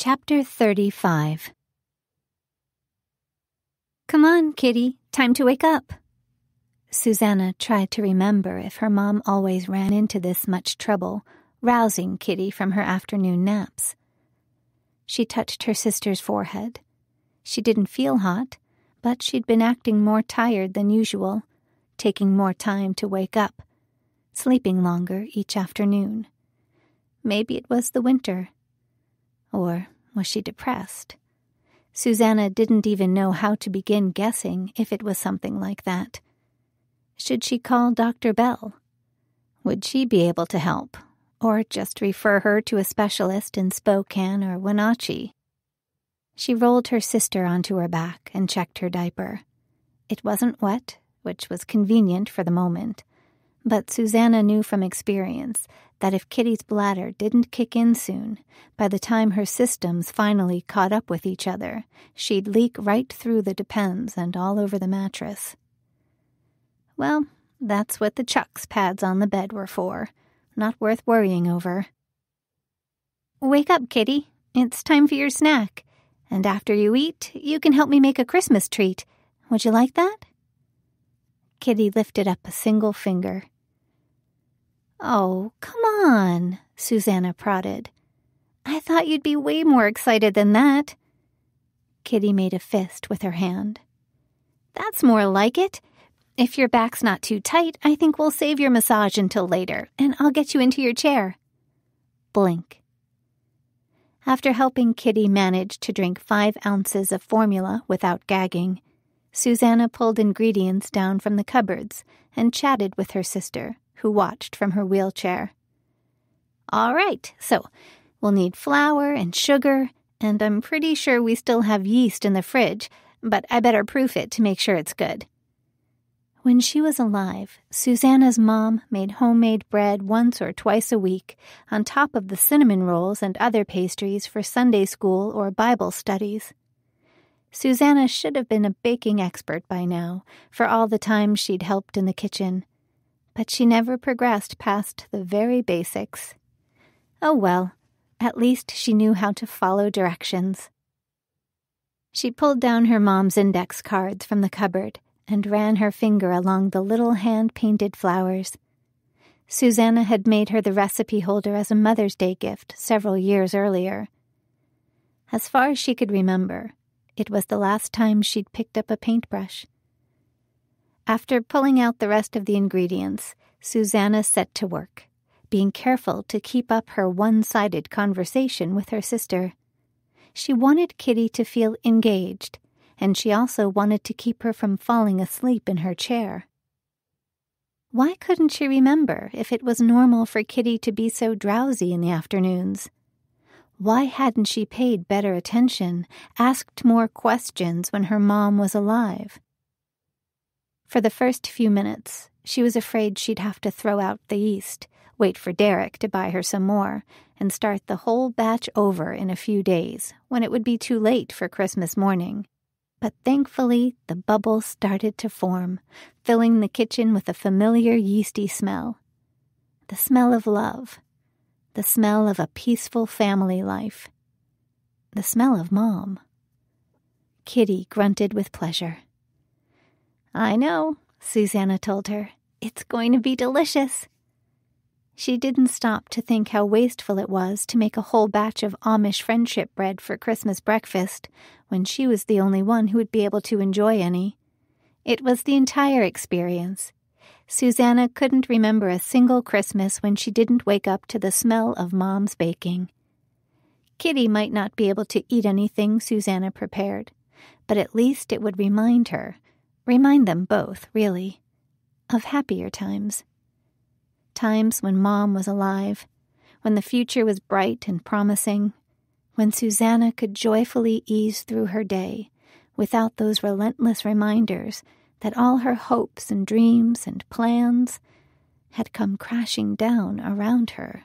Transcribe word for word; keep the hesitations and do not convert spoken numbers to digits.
Chapter thirty-five. Come on, Kitty, time to wake up. Susanna tried to remember if her mom always ran into this much trouble, rousing Kitty from her afternoon naps. She touched her sister's forehead. She didn't feel hot, but she'd been acting more tired than usual, taking more time to wake up, sleeping longer each afternoon. Maybe it was the winter. Or was she depressed? Susanna didn't even know how to begin guessing if it was something like that. Should she call Doctor Bell? Would she be able to help, or just refer her to a specialist in Spokane or Wenatchee? She rolled her sister onto her back and checked her diaper. It wasn't wet, which was convenient for the moment, but Susanna knew from experience that if Kitty's bladder didn't kick in soon, by the time her systems finally caught up with each other, she'd leak right through the Depends and all over the mattress. Well, that's what the Chuck's pads on the bed were for. Not worth worrying over. Wake up, Kitty. It's time for your snack. And after you eat, you can help me make a Christmas treat. Would you like that? Kitty lifted up a single finger. Oh, come on, Susanna prodded. I thought you'd be way more excited than that. Kitty made a fist with her hand. That's more like it. If your back's not too tight, I think we'll save your massage until later, and I'll get you into your chair. Blink. After helping Kitty manage to drink five ounces of formula without gagging, Susanna pulled ingredients down from the cupboards and chatted with her sister, who watched from her wheelchair. All right, so we'll need flour and sugar, and I'm pretty sure we still have yeast in the fridge, but I better proof it to make sure it's good. When she was alive, Susanna's mom made homemade bread once or twice a week on top of the cinnamon rolls and other pastries for Sunday school or Bible studies. Susanna should have been a baking expert by now, for all the time she'd helped in the kitchen. But she never progressed past the very basics. Oh well, at least she knew how to follow directions. She pulled down her mom's index cards from the cupboard and ran her finger along the little hand-painted flowers. Susanna had made her the recipe holder as a Mother's Day gift several years earlier. As far as she could remember, it was the last time she'd picked up a paintbrush. After pulling out the rest of the ingredients, Susanna set to work, being careful to keep up her one-sided conversation with her sister. She wanted Kitty to feel engaged, and she also wanted to keep her from falling asleep in her chair. Why couldn't she remember if it was normal for Kitty to be so drowsy in the afternoons? Why hadn't she paid better attention, asked more questions when her mom was alive? For the first few minutes, she was afraid she'd have to throw out the yeast, wait for Derek to buy her some more, and start the whole batch over in a few days, when it would be too late for Christmas morning. But thankfully, the bubble started to form, filling the kitchen with a familiar yeasty smell. The smell of love. The smell of a peaceful family life. The smell of Mom. Kitty grunted with pleasure. I know, Susanna told her. It's going to be delicious. She didn't stop to think how wasteful it was to make a whole batch of Amish friendship bread for Christmas breakfast when she was the only one who would be able to enjoy any. It was the entire experience. Susanna couldn't remember a single Christmas when she didn't wake up to the smell of Mom's baking. Kitty might not be able to eat anything Susanna prepared, but at least it would remind her— Remind them both, really, of happier times. Times when Mom was alive, when the future was bright and promising, when Susanna could joyfully ease through her day without those relentless reminders that all her hopes and dreams and plans had come crashing down around her.